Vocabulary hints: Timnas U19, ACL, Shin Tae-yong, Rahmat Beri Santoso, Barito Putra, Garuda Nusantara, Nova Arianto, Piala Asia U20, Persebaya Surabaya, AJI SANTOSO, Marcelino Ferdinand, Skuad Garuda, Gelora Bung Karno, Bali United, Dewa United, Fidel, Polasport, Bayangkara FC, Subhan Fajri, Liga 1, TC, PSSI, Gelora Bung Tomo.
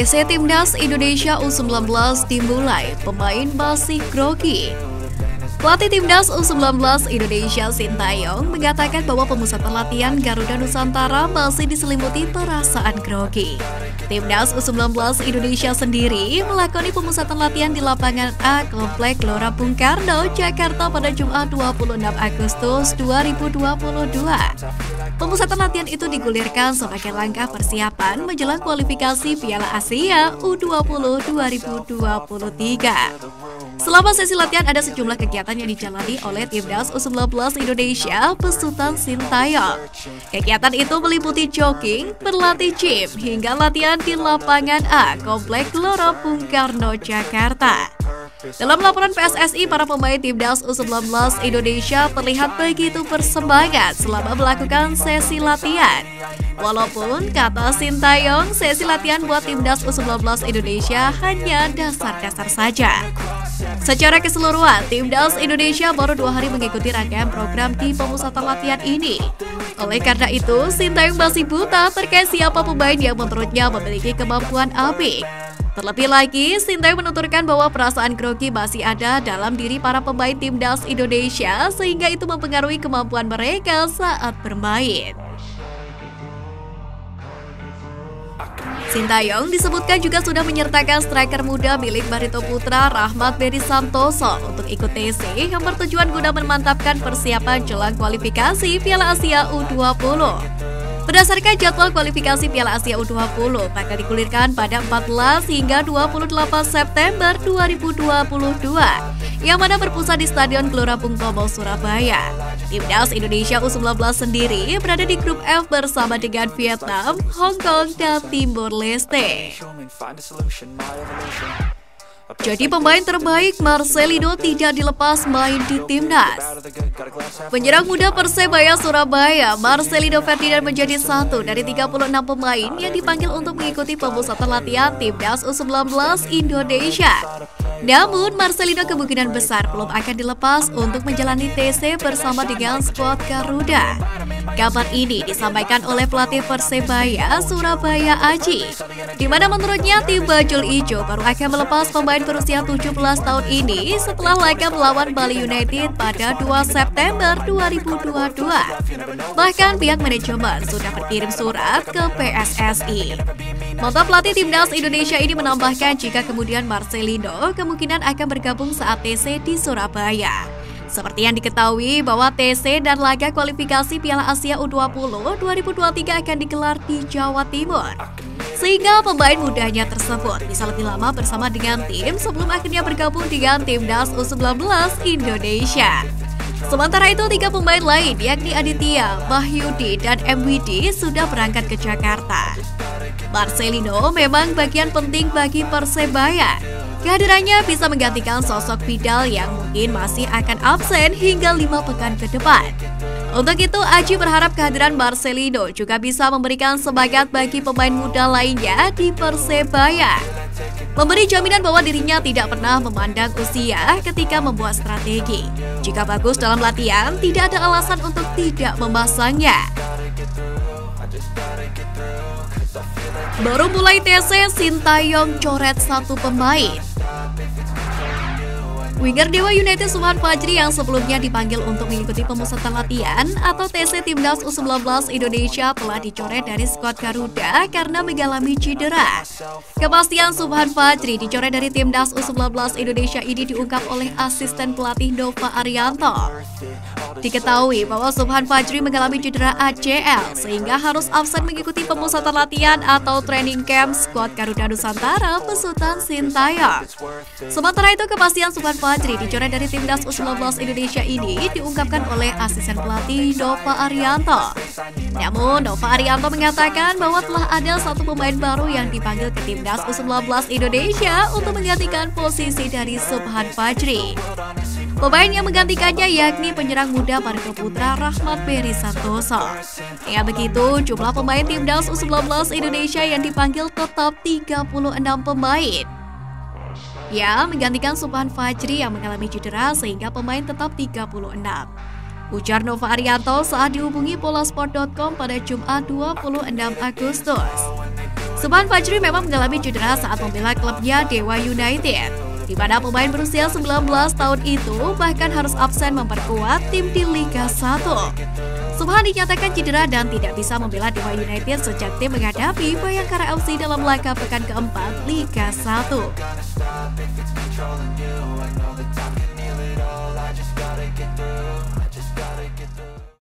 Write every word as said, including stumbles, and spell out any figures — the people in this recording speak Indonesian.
A C C Timnas Indonesia U sembilan belas dimulai, pemain masih grogi. Pelatih Timnas U sembilan belas Indonesia Shin Tae-yong mengatakan bahwa pemusatan latihan Garuda Nusantara masih diselimuti perasaan grogi. Timnas U sembilan belas Indonesia sendiri melakoni pemusatan latihan di lapangan A Komplek Gelora Bung Karno, Jakarta pada Jumat dua puluh enam Agustus dua ribu dua puluh dua. Pemusatan latihan itu digulirkan sebagai langkah persiapan menjelang kualifikasi Piala Asia U dua puluh dua ribu dua puluh tiga. Selama sesi latihan ada sejumlah kegiatan yang dijalani oleh Timnas U sembilan belas Indonesia besutan Shin Tae-yong. Kegiatan itu meliputi jogging, berlatih gym, hingga latihan di lapangan A Komplek Gelora Bung Karno, Jakarta. Dalam laporan P S S I, para pemain Timnas U sembilan belas Indonesia terlihat begitu bersemangat selama melakukan sesi latihan. Walaupun, kata Shin Tae-yong, sesi latihan buat Timnas U sembilan belas Indonesia hanya dasar-dasar saja. Secara keseluruhan, Timnas Indonesia baru dua hari mengikuti rangkaian program di pemusatan latihan ini. Oleh karena itu, Shin Tae-yong masih buta terkait siapa pemain yang menurutnya memiliki kemampuan apik. Terlebih lagi, Shin Tae-yong menuturkan bahwa perasaan grogi masih ada dalam diri para pemain Timnas Indonesia sehingga itu mempengaruhi kemampuan mereka saat bermain. Shin Tae-yong disebutkan juga sudah menyertakan striker muda milik Barito Putra, Rahmat Beri Santoso, untuk ikut T C yang bertujuan guna memantapkan persiapan jelang kualifikasi Piala Asia U dua puluh. Berdasarkan jadwal kualifikasi Piala Asia U dua puluh, bakal digulirkan pada empat belas hingga dua puluh delapan September dua ribu dua puluh dua. Yang mana berpusat di Stadion Gelora Bung Tomo, Surabaya. Timnas Indonesia U sembilan belas sendiri berada di grup F bersama dengan Vietnam, Hong Kong, dan Timor Leste. Jadi pemain terbaik Marcelino tidak dilepas main di Timnas. Penyerang muda Persebaya Surabaya, Marcelino Ferdinand menjadi satu dari tiga puluh enam pemain yang dipanggil untuk mengikuti pemusatan latihan Timnas U sembilan belas Indonesia. Namun, Marcelino kemungkinan besar belum akan dilepas untuk menjalani T C bersama dengan skuad Garuda. Kabar ini disampaikan oleh pelatih Persebaya Surabaya Aji, di mana menurutnya tim bajul ijo baru akan melepas pemain berusia tujuh belas tahun ini setelah laga melawan Bali United pada dua September dua ribu dua puluh dua. Bahkan pihak manajemen sudah berkirim surat ke P S S I. Mantan pelatih Timnas Indonesia ini menambahkan jika kemudian Marcelino kemungkinan akan bergabung saat T C di Surabaya. Seperti yang diketahui bahwa T C dan laga kualifikasi Piala Asia U dua puluh dua ribu dua puluh tiga akan digelar di Jawa Timur. Sehingga pemain mudanya tersebut bisa lebih lama bersama dengan tim sebelum akhirnya bergabung dengan Timnas U sembilan belas Indonesia. Sementara itu, tiga pemain lain yakni Aditya, Mahyudi, dan M W D sudah berangkat ke Jakarta. Marcelino memang bagian penting bagi Persebaya. Kehadirannya bisa menggantikan sosok Fidel yang mungkin masih akan absen hingga lima pekan ke depan. Untuk itu, Aji berharap kehadiran Marcelino juga bisa memberikan semangat bagi pemain muda lainnya di Persebaya. Memberi jaminan bahwa dirinya tidak pernah memandang usia ketika membuat strategi. Jika bagus dalam latihan, tidak ada alasan untuk tidak memasangnya. Baru mulai T C, Shin Tae-yong coret satu pemain. Winger Dewa United Subhan Fajri yang sebelumnya dipanggil untuk mengikuti pemusatan latihan atau T C Timnas U sembilan belas Indonesia telah dicoret dari skuad Garuda karena mengalami cedera. Kepastian Subhan Fajri dicoret dari Timnas U sembilan belas Indonesia ini diungkap oleh asisten pelatih Nova Arianto. Diketahui bahwa Subhan Fajri mengalami cedera A C L sehingga harus absen mengikuti pemusatan latihan atau training camp skuad Garuda Nusantara besutan Shin Tae-yong. Sementara itu, kepastian Subhan Fajri dicoret dari Timnas U sembilan belas Indonesia ini diungkapkan oleh asisten pelatih Nova Arianto. Namun, Nova Arianto mengatakan bahwa telah ada satu pemain baru yang dipanggil ke Timnas U sembilan belas Indonesia untuk menggantikan posisi dari Subhan Fajri. Pemain yang menggantikannya yakni penyerang muda Barito Putra, Rahmat Beri Santoso. Ya begitu, jumlah pemain Timnas U sembilan belas Indonesia yang dipanggil tetap tiga puluh enam pemain. Ya, menggantikan Subhan Fajri yang mengalami cedera sehingga pemain tetap tiga puluh enam. Ujar Nova Arianto saat dihubungi polasport titik com pada Jumat dua puluh enam Agustus. Subhan Fajri memang mengalami cedera saat membela klubnya Dewa United, di mana pemain berusia sembilan belas tahun itu bahkan harus absen memperkuat tim di Liga satu. Subhan dinyatakan cedera dan tidak bisa membela Dewa United sejak tim menghadapi Bayangkara F C dalam laga pekan keempat Liga satu.